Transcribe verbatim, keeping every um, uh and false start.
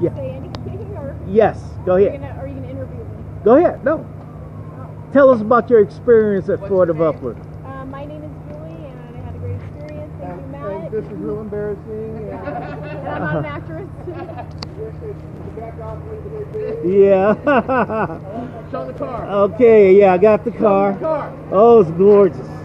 yeah. say anything? Or yes, go ahead. Are you gonna, are you gonna interview me? Go ahead, no. Oh. Tell us about your experience at What's Ford of Upland. Uh, my name is Julie, and I had a great experience. Thank you, Matt. This is real embarrassing. And I'm not an actress. Yeah. Show the car. Okay, yeah, I got the car. Show the car. Oh, it's gorgeous.